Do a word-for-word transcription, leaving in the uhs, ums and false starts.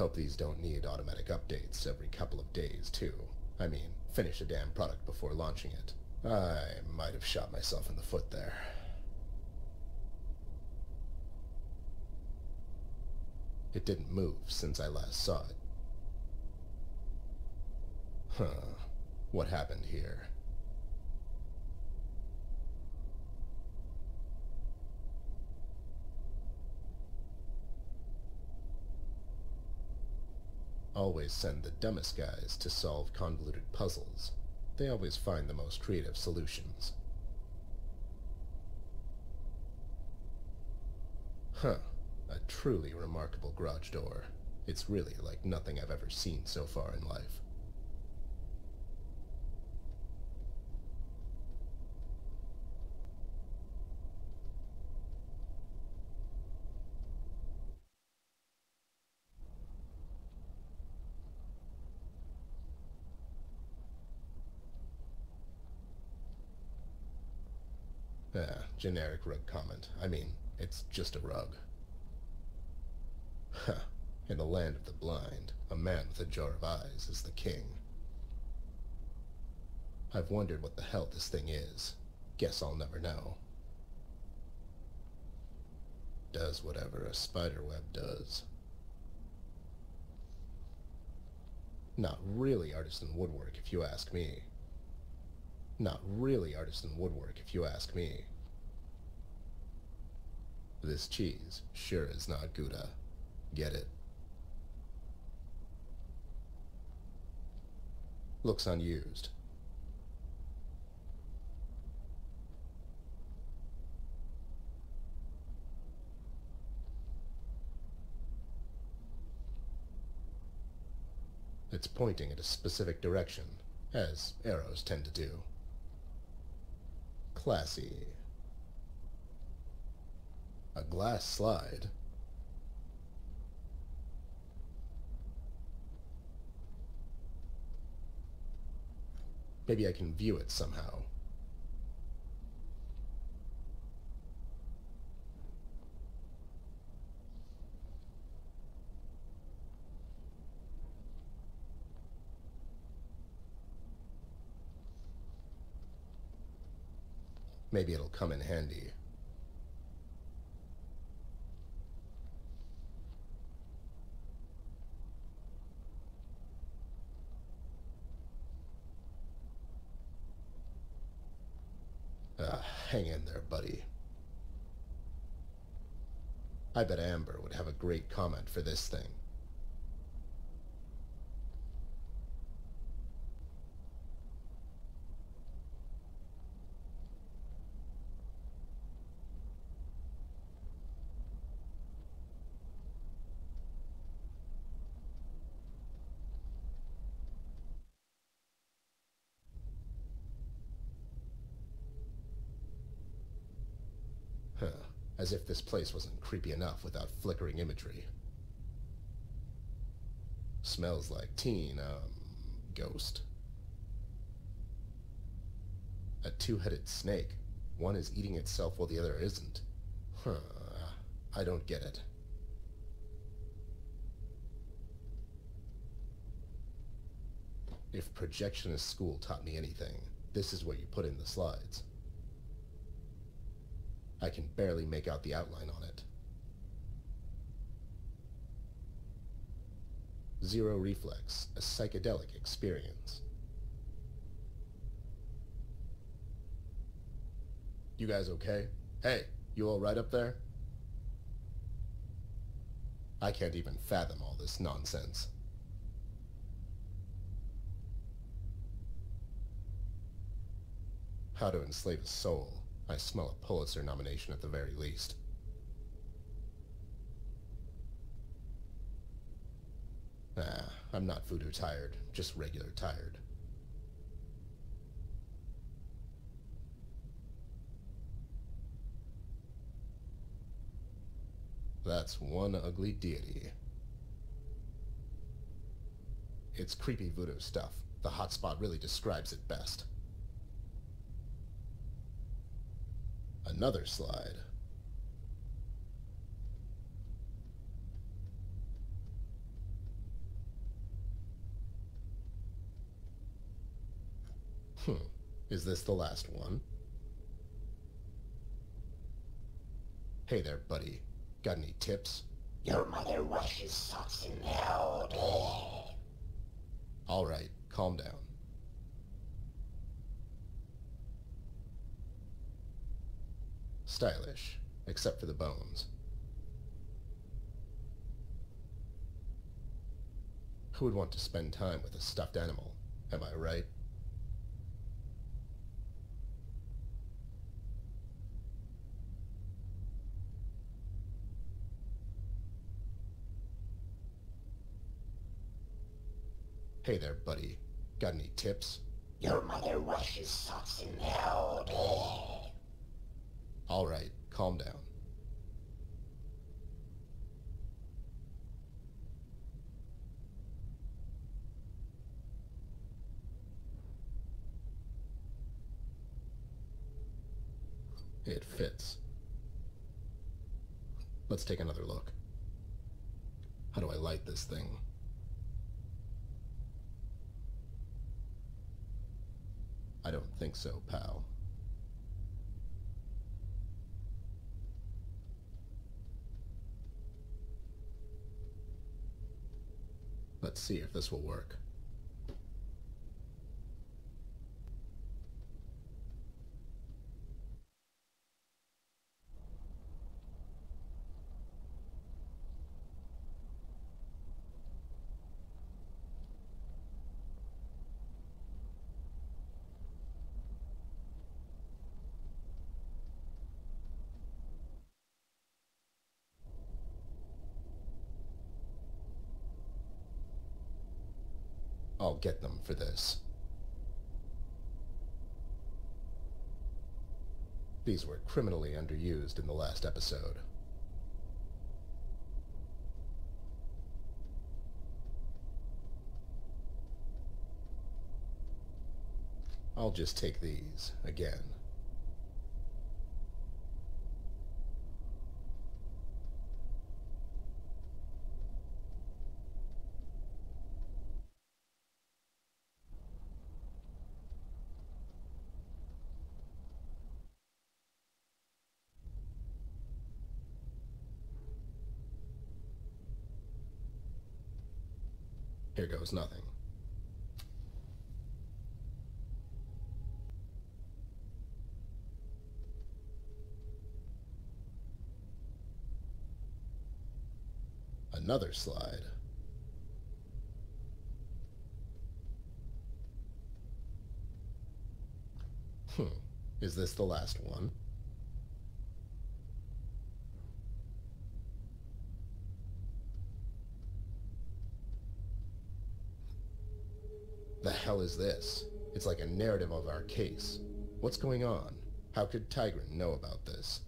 hope these don't need automatic updates every couple of days, too. I mean, finish a damn product before launching it. I might have shot myself in the foot there. It didn't move since I last saw it. Huh. What happened here? Always send the dumbest guys to solve convoluted puzzles. They always find the most creative solutions. Huh. A truly remarkable garage door. It's really like nothing I've ever seen so far in life. Ah, generic rug comment. I mean, it's just a rug. Huh. In the land of the blind, a man with a jar of eyes is the king. I've wondered what the hell this thing is. Guess I'll never know. Does whatever a spiderweb does. Not really artisan woodwork if you ask me. Not really artisan woodwork if you ask me. This cheese sure is not Gouda. Get it. Looks unused. It's pointing at a specific direction, as arrows tend to do. Classy. A glass slide. Maybe I can view it somehow. Maybe it'll come in handy. Hang in there, buddy. I bet Amber would have a great comment for this thing. As if this place wasn't creepy enough without flickering imagery. Smells like teen, um, ghost. A two-headed snake. One is eating itself while the other isn't. Huh, I don't get it. If projectionist school taught me anything, this is what you put in the slides. I can barely make out the outline on it. Zero Reflex, a psychedelic experience. You guys okay? Hey, you all right up there? I can't even fathom all this nonsense. How to enslave a soul. I smell a Pulitzer nomination at the very least. Ah, I'm not voodoo tired, just regular tired. That's one ugly deity. It's creepy voodoo stuff. The hotspot really describes it best. Another slide. Hmm. Is this the last one? Hey there, buddy. Got any tips? Your mother washes socks in there all day. All right, calm down. Stylish, except for the bones. Who would want to spend time with a stuffed animal? Am I right? Hey there, buddy. Got any tips? Your mother washes socks in there all day. All right, calm down. It fits. Let's take another look. How do I light this thing? I don't think so, pal. Let's see if this will work. I'll get them for this. These were criminally underused in the last episode. I'll just take these again. Here goes nothing. Another slide. Hmm. Is this the last one? The hell is this? It's like a narrative of our case. What's going on? How could Tigran know about this?